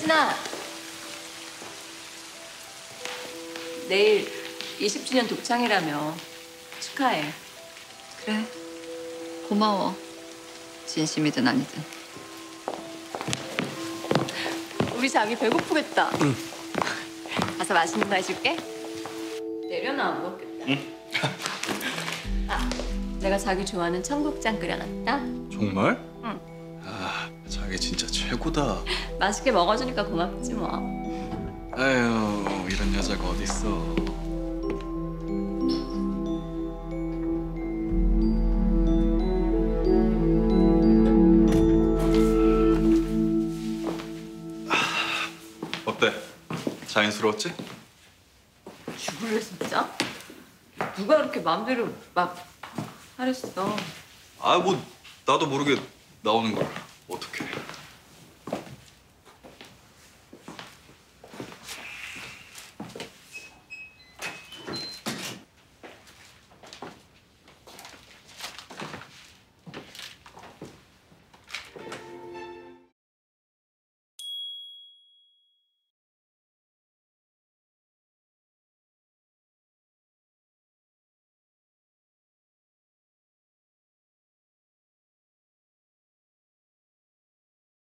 혜진아, 내일 20주년 독창이라며. 축하해. 그래, 고마워. 진심이든 아니든. 우리 자기 배고프겠다. 응. 가서 맛있는 거 해줄게. 내려놔, 안 먹겠다. 응? 아, 내가 자기 좋아하는 청국장 끓여놨다. 정말? 응. 아, 자기 진짜 최고다. 맛있게 먹어주니까 고맙지 뭐. 아유, 이런 여자가 어딨어. 어때? 자연스러웠지? 죽을래 진짜? 누가 그렇게 마음대로 막 하랬어? 아, 뭐 나도 모르게 나오는 걸.